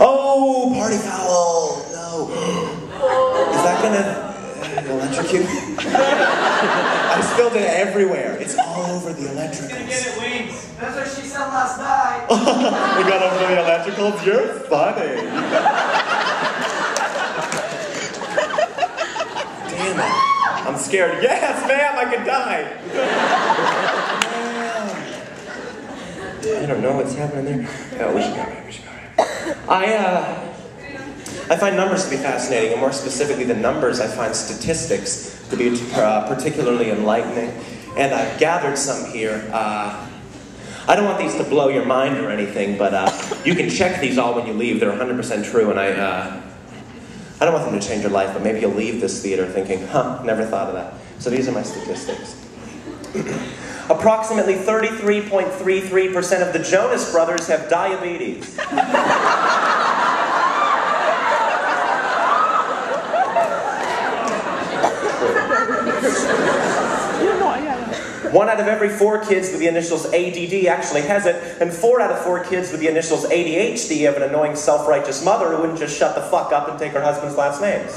Oh, party foul! No. Is that gonna electrocute me? I spilled it everywhere. It's all over the electricals. She's gonna get it wings. That's what she said last night. We got over the electricals? You're funny. Damn it. I'm scared. Yes, ma'am, I could die. I don't know what's happening there. Oh, we should go right, we should go right. I find numbers to be fascinating, and more specifically than numbers, I find statistics to be particularly enlightening. And I've gathered some here. I don't want these to blow your mind or anything, but you can check these all when you leave. They're 100% true, and I don't want them to change your life, but maybe you'll leave this theater thinking, huh, never thought of that. So these are my statistics. Approximately 33.33% of the Jonas Brothers have diabetes. One out of every 4 kids with the initials ADD actually has it, and 4 out of 4 kids with the initials ADHD have an annoying self-righteous mother who wouldn't just shut the fuck up and take her husband's last names.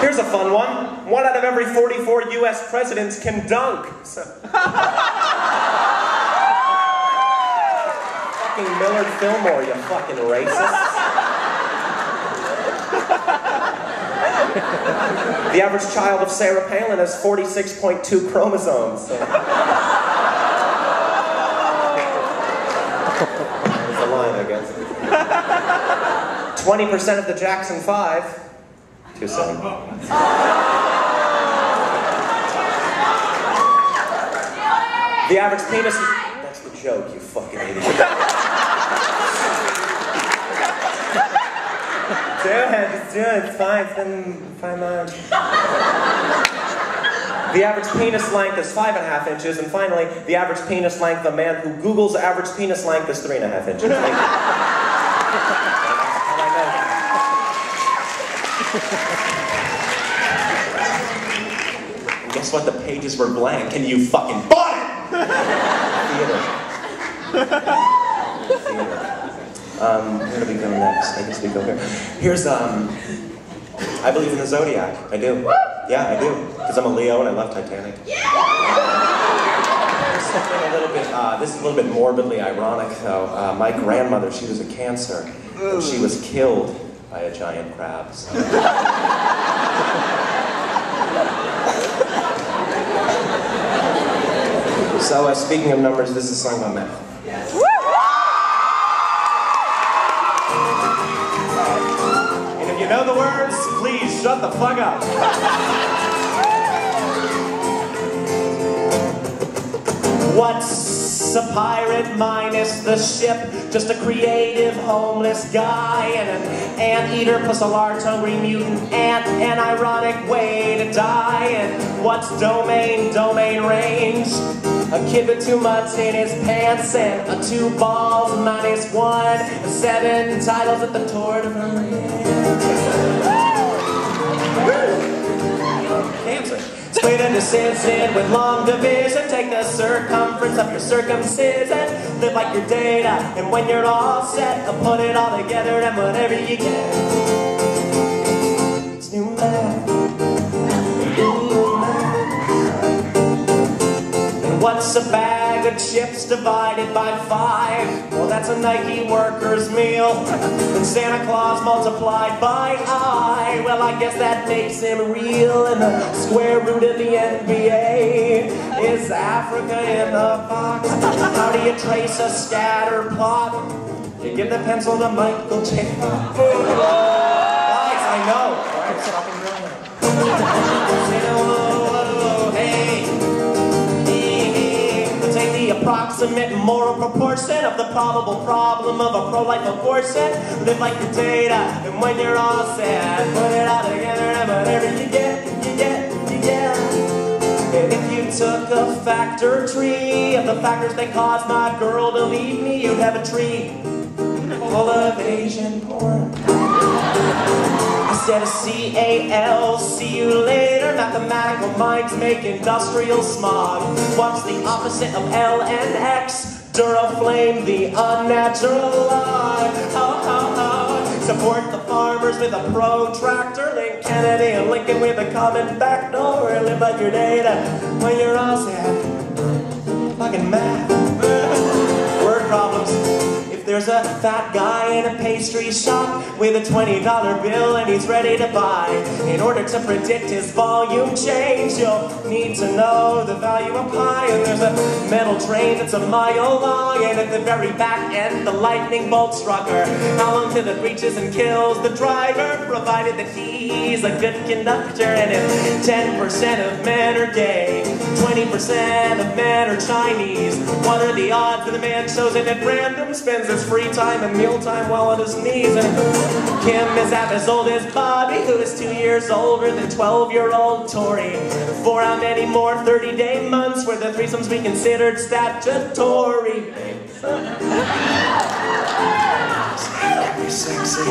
Here's a fun one. 1 out of every 44 U.S. presidents can dunk. So. Fucking Millard Fillmore, you fucking racist. The average child of Sarah Palin has 46.2 chromosomes. So. There's a line, I guess. 20% of the Jackson 5. Too soon. 2 The average penis. That's the joke, you fucking idiot. Do it, it's fine, The average penis length is 5.5 inches, and finally, the average penis length, the man who Googles average penis length is 3.5 inches. And guess what? The pages were blank, and you fucking bought it! Theater. Theater. Where do we go next? I guess we go here. Here's, I believe in the Zodiac. I do. Yeah, I do. Because I'm a Leo, and I love Titanic. There's something a little bit, this is a little bit morbidly ironic, though. My grandmother, she was a Cancer, and she was killed by a giant crab. So. So speaking of numbers, this is a song about math. Yes. And if you know the words, please shut the fuck up. What's a pirate minus the ship? Just a creative homeless guy and an anteater plus a large hungry mutant ant, an ironic way to die. And what's domain? Domain range. A kid with 2 months in his pants and a 2 balls minus 1. 7 titles at the Tour de France. Cancer. Split into sin with long division. Take the circumference of your circumcision. Live like your data, and when you're all set, I'll put it all together and whatever you get. It's new math. New math. And what's a bag of chips divided by 5? Well, that's a Nike worker's meal. And Santa Claus multiplied by I. Well, I guess that makes him real. And the square root of the NBA is Africa in a box. How do you trace a scatter plot? You give the pencil to Michael Taylor. Guys, I know. Right, fucking brilliant. Approximate moral proportion of the probable problem of a pro-life abortion. Live like your data, and when you're all sad, put it all together and whatever you get, you get, you get. And if you took a factor tree of the factors that caused my girl to leave me, you'd have a tree full of Asian porn. I instead of C-A-L, see you later. Mathematical minds make industrial smog. What's the opposite of L and X? Duraflame, the unnatural lie. Support the farmers with a protractor. Link Kennedy and Lincoln with a common backdoor. Live by your data when you're all sad. Fucking math. Word problems. There's a fat guy in a pastry shop with a $20 bill and he's ready to buy. In order to predict his volume change, you'll need to know the value of pi. And there's a metal train that's a mile long, and at the very back end, the lightning bolt struck her. How long till it reaches and kills the driver, provided that he's a good conductor? And if 10% of men are gay, 20% of men are Chinese, what are the odds that a man chosen at random spends his free time and mealtime while on his knees? And Kim is half as old as Bobby, who is 2 years older than 12-year-old Tori. For how many more 30-day months were the threesomes we considered statutory? Sexy.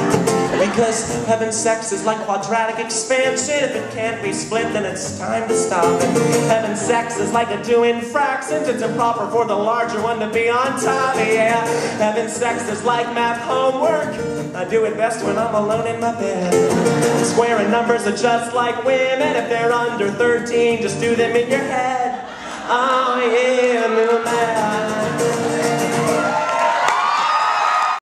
Because having sex is like quadratic expansion. If it can't be split, then it's time to stop it. Having sex is like a doing fractions. It's improper for the larger one to be on top. Yeah, having sex is like math homework. I do it best when I'm alone in my bed. Squaring numbers are just like women. If they're under 13, just do them in your head. Oh yeah, I'm in my head.